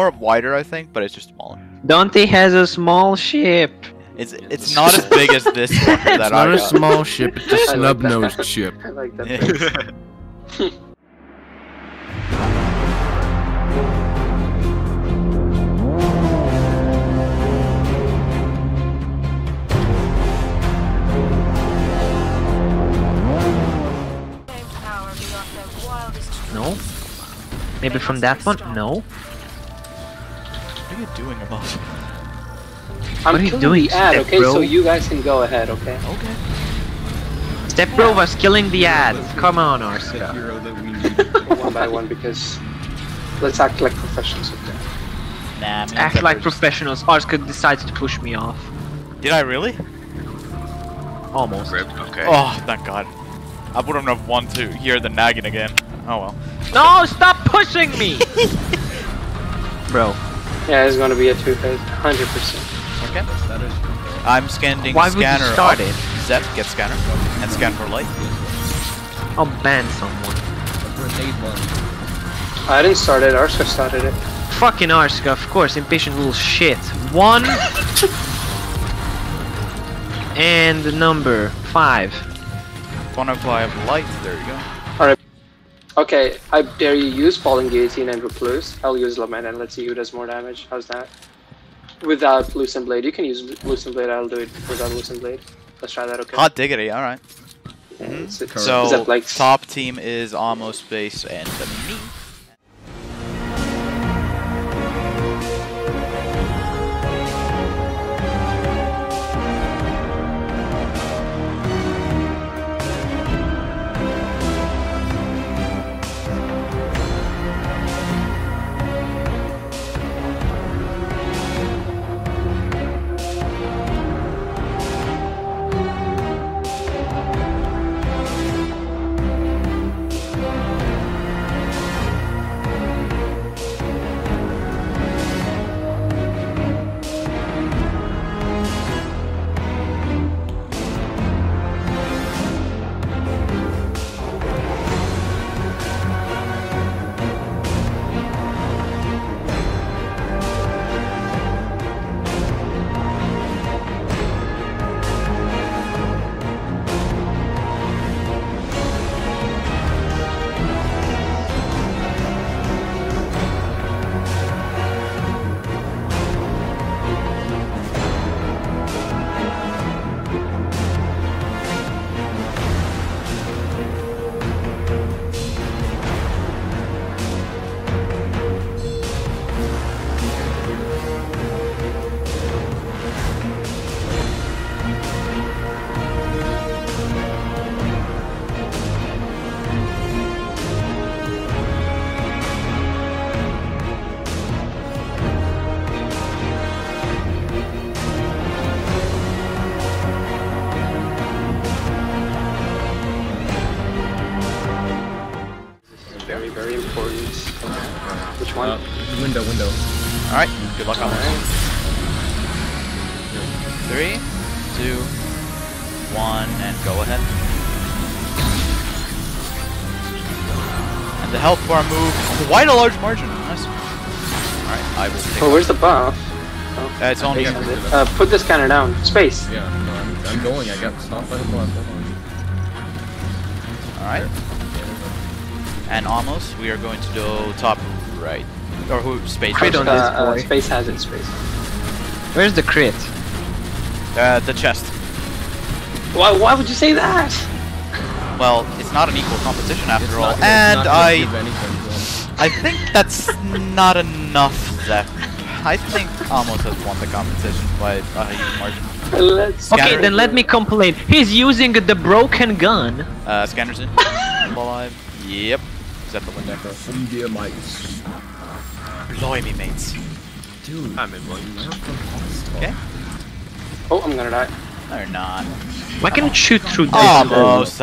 More wider, I think, but it's just smaller. D4nte has a small ship. It's not as big as this one. It's not a small ship, it's a snub-nosed ship. I like that. No? Maybe from that one? No? What are you doing, Amos? I'm killing the ad, okay? So you guys can go ahead, okay? Okay. Step bro was killing the ad. Come on, Arska. One by one, because let's act like professionals with that. Nah, act like professionals. Arska decides to push me off. Did I really? Almost. Ripped, okay. Oh, thank God. I wouldn't have wanted to hear the nagging again. Oh well. No, stop pushing me! Bro. Yeah, it's gonna be a 2-phase, 100%. Okay. I'm scanning. Why scanner. Would you start it? Zep, get scanner. And scan for light. I'll ban someone. I didn't start it, Arska started it. Fucking Arska, of course, impatient little shit. One. And the number 5. 105 light, there you go. Alright. Okay, I dare you use Fallen Guillotine and Recluse. I'll use Lament and let's see who does more damage. How's that? Without Lucent Blade. You can use Lucent Blade, I'll do it without Lucent Blade. Let's try that, okay? Hot diggity, alright. Yeah, so, like... top team is Amos, Space, and me. Very important. Which one? Window. Alright, good luck on this. 3, 2, 1, and go ahead. And the health bar moved quite a large margin. Nice. Alright, I will take where's the buff? Oh, it's on here. Put the scanner down. Space. Yeah, no, I'm going. I got stopped by the buff. Alright. And Amos, we are going to go top right. Or who? Space. Crit on this boy. Space has it. Space. Where's the crit? The chest. Why would you say that? Well, it's not an equal competition after all. And I think that's not enough, Zep. I think Amos has won the competition by a huge margin. Okay, then let me complain. He's using the broken gun. Scanderson. Alive. Yep. Zep the window. From dear mates. Blow me, mates. Dude, I'm in blow. Okay. Oh, I'm gonna die. No, you're not. Why can't you shoot through this? Almost.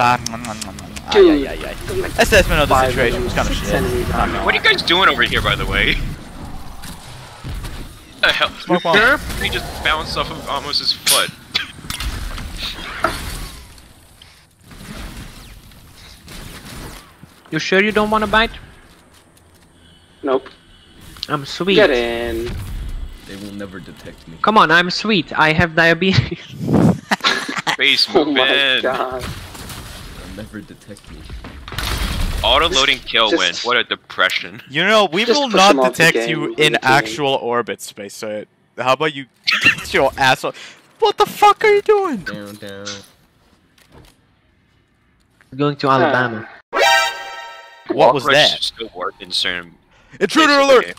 Dude. Assessment of the situation was kind of shit. What are you guys doing over here, by the way? What the hell? Smoke bomb. He just bounced off of Amos's foot. You sure you don't want to bite? Nope. I'm sweet. Get in. They will never detect me. Come on, I'm sweet. I have diabetes. Basement. Oh my god. They'll never detect me. Auto-loading kill win. What a depression. You know, we will not detect you in actual orbit, Space. So how about you get your ass off? What the fuck are you doing? Down, down. We're going to Alabama. What was that? Still working soon. Intruder alert!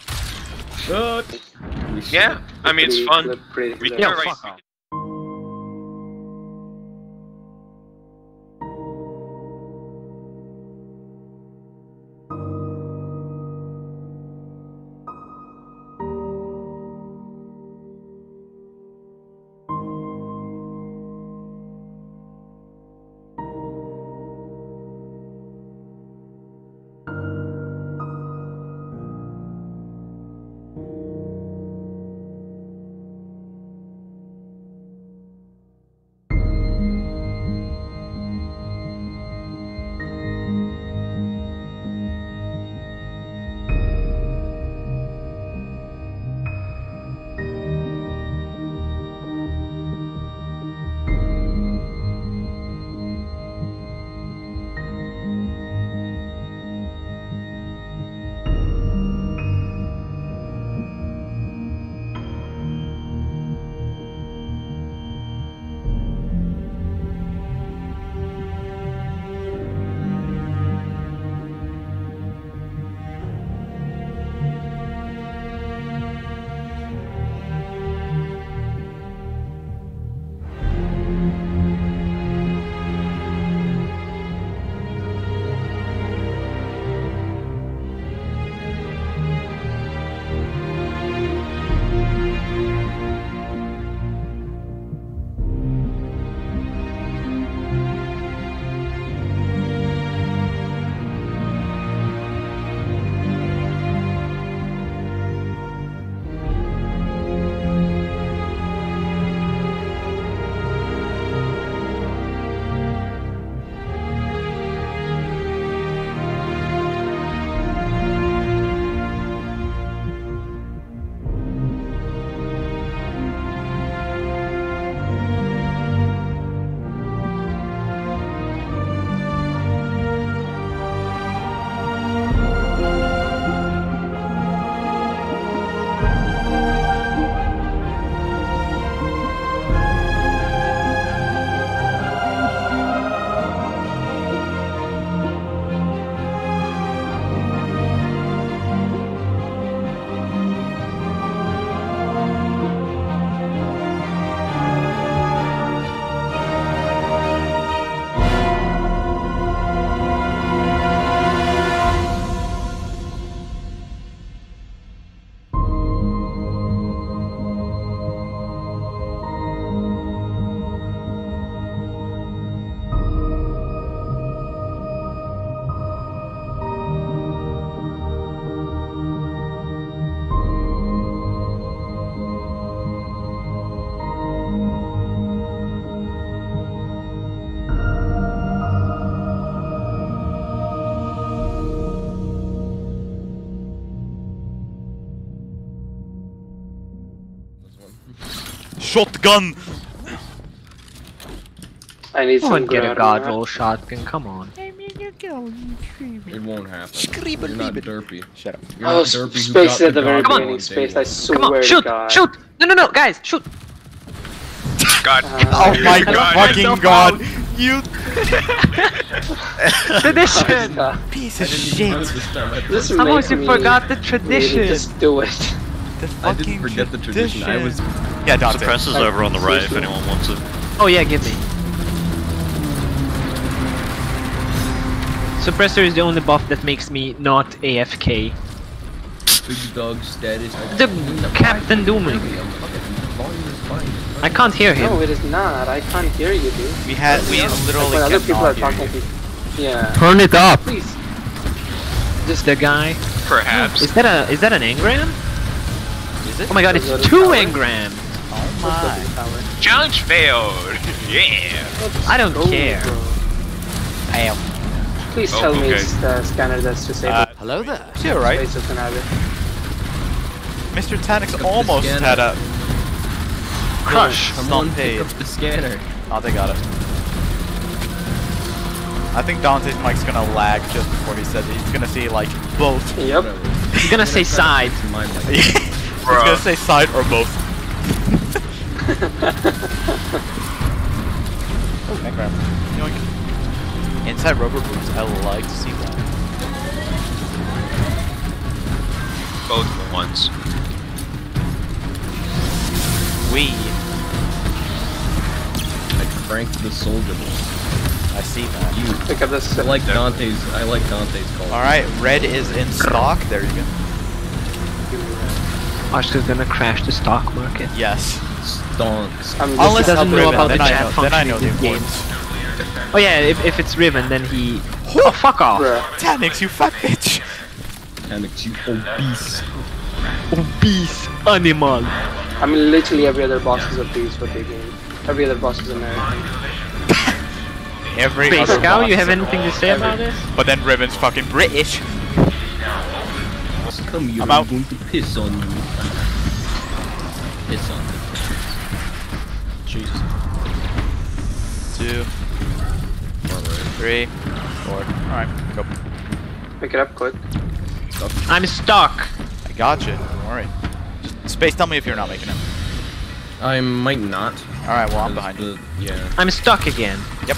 Yeah, I mean, it's fun. We can't right now. Shotgun! I need some get a goddamn shotgun, come on. I mean, you're going to it won't happen. You're not derpy. Shut up. You're not derpy who got the very beginning, Space, I swear to God. Shoot! Shoot! No, no, no, guys, shoot! God. Oh my fucking God! You... Tradition! Piece of shit! I almost forgot the tradition! Just do it. I didn't forget the tradition, I was... Yeah, the press is over on the right if anyone wants it. Oh yeah, give me. Suppressor is the only buff that makes me not AFK. Big dog status. The Captain Dooming. I can't hear him. No, it is not. I can't hear you, dude. We literally like other people are talking. Yeah. Turn it up. Please. Just the guy. Perhaps. Is that an Engram? Is it? Oh my God! It's two Engrams. Oh my. Challenge failed! Yeah! I don't care. Damn. Please tell me it's the scanner that's disabled. Hello there. You're right. Mr. Tanix almost had a crush. Someone pick up the scanner. Oh, they got it. I think Dante's mic's gonna lag just before he says it. He's gonna see like both. Yep. He's gonna say side. He's gonna say side or both. Oh, Engram. Yoink. Inside rubber boots. I like to see that. Both ones. We. I cranked the soldier boy. I see that. You pick up this. I like Dante's call. Alright, red is in stock. There you go. Arska's gonna crash the stock market. Yes. Stonks. Unless he doesn't know about the chat function. Then I know the importance. Oh yeah, if it's Riven, then he... Oh, fuck off! Tanix, you fat bitch! Tanix, you obese. Obese animal. I mean, literally every other boss is obese, but they game. Every other boss is American. Every Spacecow, you have anything to say about this? But then Riven's fucking British. Come here, I'm going to piss on you. Piss on you. Jesus. 2, 3, 4. Alright, go. Pick it up quick. I'm stuck. I got you. Alright. Space, tell me if you're not making it. I might not. Alright, well, I'm behind you. Yeah. I'm stuck again. Yep.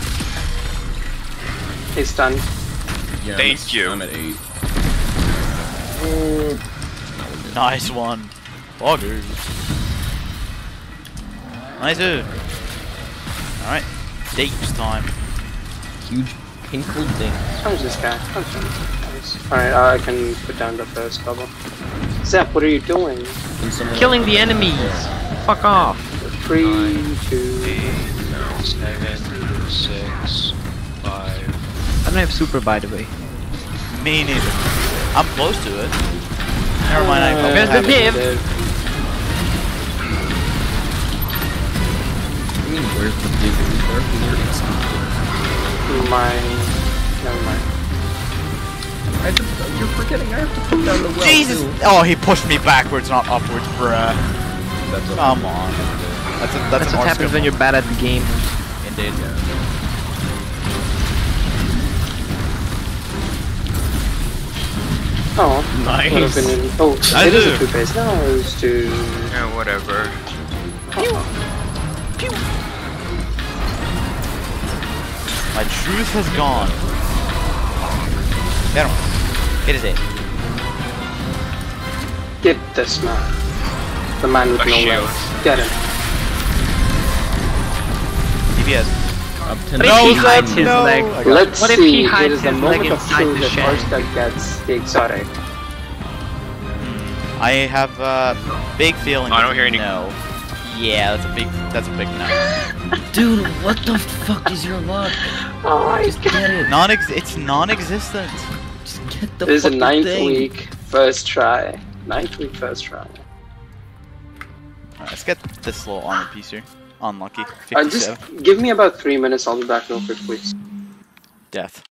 He's stunned. Yeah, thank you. I'm at 8. Nice one. Boggers. Nice. Alright. Deeps time. Huge pinkle thing. How's this guy? Alright, I can put down the first bubble. Zep, what are you doing? Killing the enemies! Yeah. Fuck off! 3, 2, 8, 7, 6, 5. I don't have super, by the way. Me neither. I'm close to it. Never mind. I'm there's the div. I mean, where's the div? Never mind. You're forgetting I have to put down the well. Jesus! Too. Oh, he pushed me backwards, not upwards, bruh. Come on. That's what happens when you're bad at the game. Indeed. Yeah. Oh, nice. Oh, it is a two-face. No, it was two. Yeah, whatever. Pew. Pew. My truth has gone. That one. It is it. Get this man. The man with no legs. Get him. Yes. What if he hides his leg inside the shed? That gets the exotic. I have a big feeling. I don't hear any. No. Yeah, that's a big no. Dude, what the fuck is your luck? Oh my god. It's non-existent. Just get the fucking thing. This is a 9th week first try. 9th week first try. Alright, let's get this little armor piece here. Unlucky. Just give me about 3 minutes, I'll be back real quick, please. Death.